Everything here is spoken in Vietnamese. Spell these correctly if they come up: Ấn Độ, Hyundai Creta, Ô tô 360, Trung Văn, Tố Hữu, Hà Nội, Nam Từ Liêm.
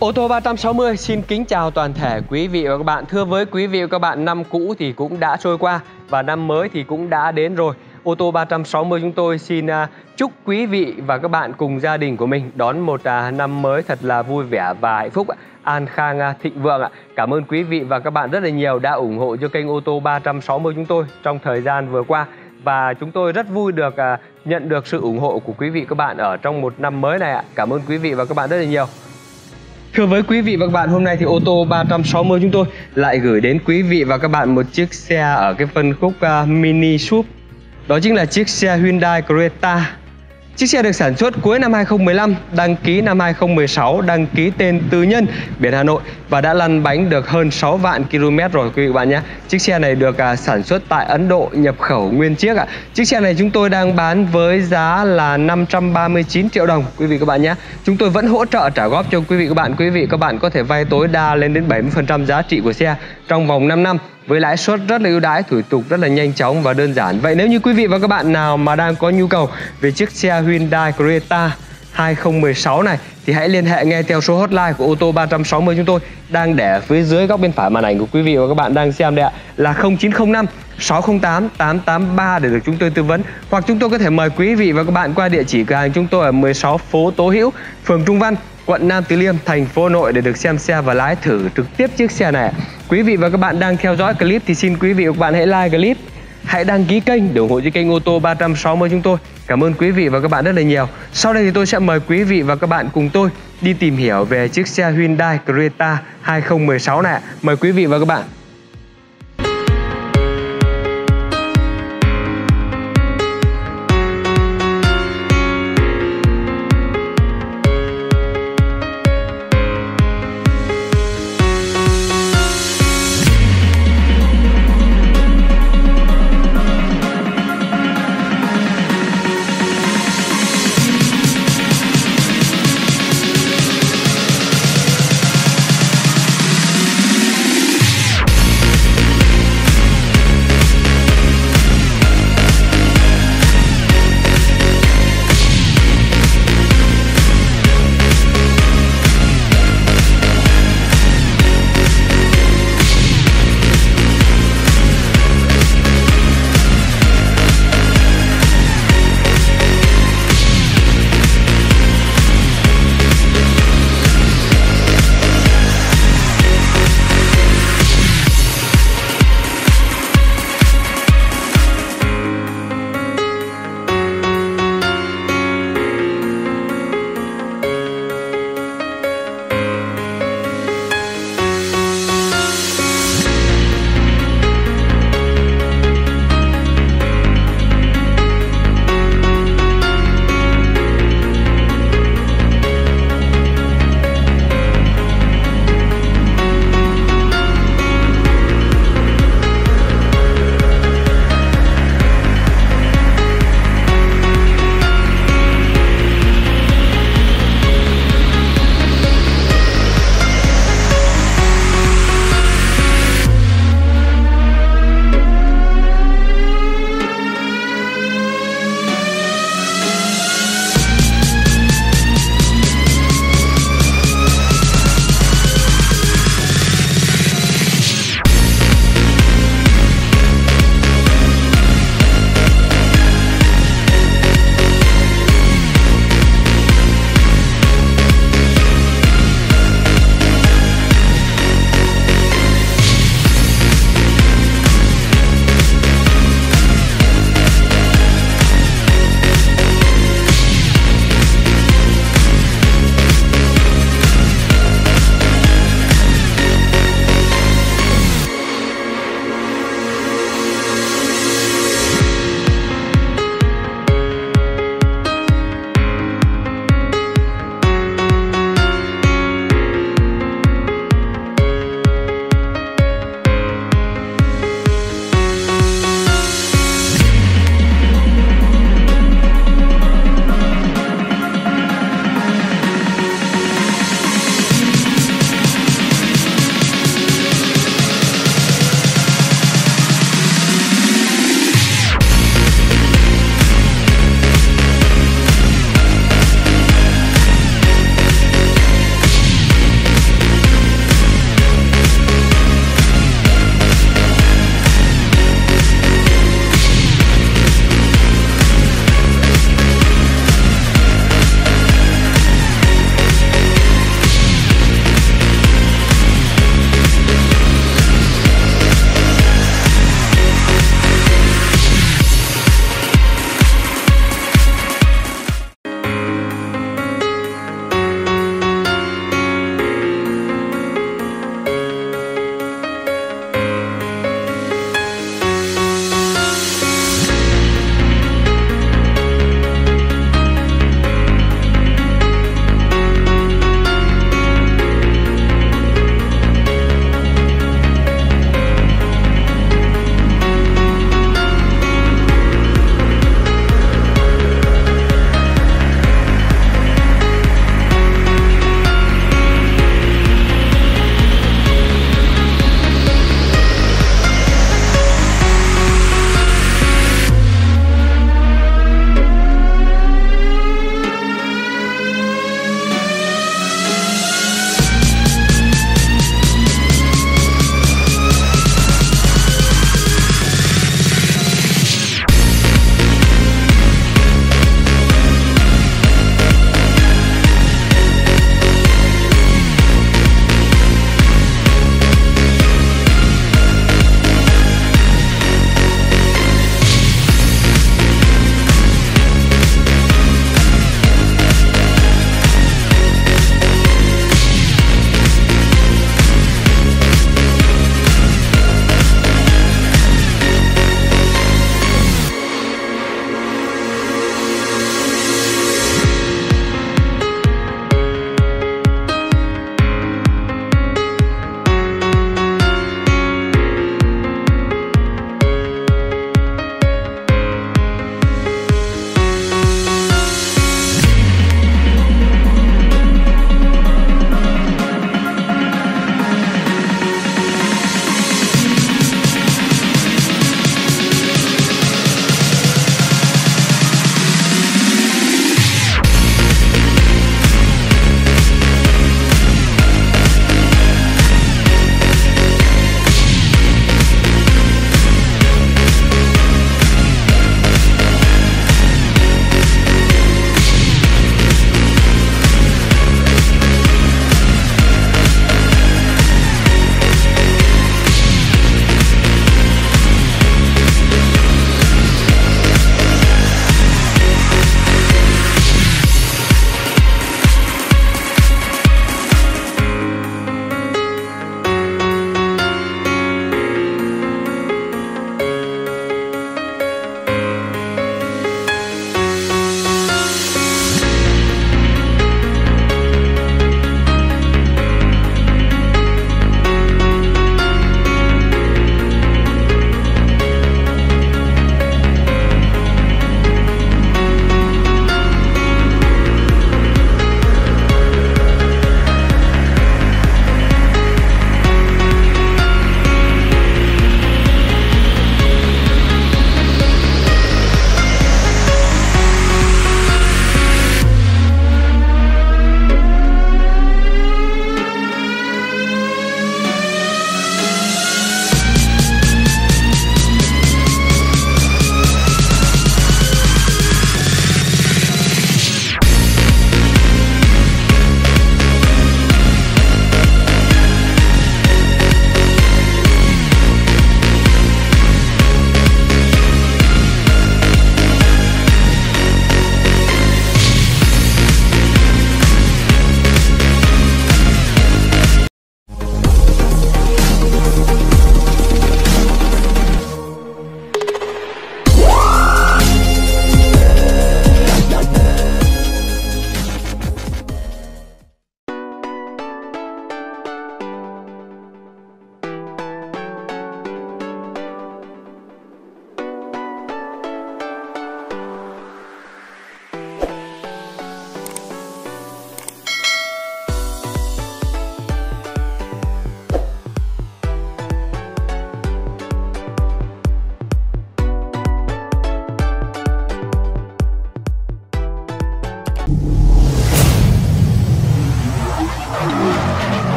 Ô tô 360 xin kính chào toàn thể quý vị và các bạn. Thưa với quý vị và các bạn, năm cũ thì cũng đã trôi qua và năm mới thì cũng đã đến rồi. Ô tô 360 chúng tôi xin chúc quý vị và các bạn cùng gia đình của mình đón một năm mới thật là vui vẻ và hạnh phúc, an khang thịnh vượng ạ. Cảm ơn quý vị và các bạn rất là nhiều đã ủng hộ cho kênh Ô tô 360 chúng tôi trong thời gian vừa qua. Và chúng tôi rất vui được nhận được sự ủng hộ của quý vị và các bạn ở trong một năm mới này ạ. Cảm ơn quý vị và các bạn rất là nhiều. Thưa với quý vị và các bạn, hôm nay thì ô tô 360 chúng tôi lại gửi đến quý vị và các bạn một chiếc xe ở cái phân khúc mini SUV. Đó chính là chiếc xe Hyundai Creta. Chiếc xe được sản xuất cuối năm 2015, đăng ký năm 2016, đăng ký tên tư nhân, biển Hà Nội và đã lăn bánh được hơn 6 vạn km rồi quý vị và bạn nhé. Chiếc xe này được sản xuất tại Ấn Độ, nhập khẩu nguyên chiếc ạ. Chiếc xe này chúng tôi đang bán với giá là 539 triệu đồng quý vị các bạn nhé. Chúng tôi vẫn hỗ trợ trả góp cho quý vị các bạn. Quý vị các bạn có thể vay tối đa lên đến 70% giá trị của xe trong vòng 5 năm. Với lãi suất rất là ưu đãi, thủ tục rất là nhanh chóng và đơn giản. Vậy nếu như quý vị và các bạn nào mà đang có nhu cầu về chiếc xe Hyundai Creta 2016 này thì hãy liên hệ ngay theo số hotline của ô tô 360 chúng tôi đang để ở phía dưới góc bên phải màn ảnh của quý vị và các bạn đang xem đây ạ, là 0905 608 883 để được chúng tôi tư vấn. Hoặc chúng tôi có thể mời quý vị và các bạn qua địa chỉ cửa hàng chúng tôi ở 16 phố Tố Hữu, phường Trung Văn, quận Nam Từ Liêm, thành phố Hà Nội để được xem xe và lái thử trực tiếp chiếc xe này. Quý vị và các bạn đang theo dõi clip thì xin quý vị và các bạn hãy like clip, hãy đăng ký kênh để ủng hộ cho kênh ô tô 360 chúng tôi. Cảm ơn quý vị và các bạn rất là nhiều. Sau đây thì tôi sẽ mời quý vị và các bạn cùng tôi đi tìm hiểu về chiếc xe Hyundai Creta 2016 này. Mời quý vị và các bạn.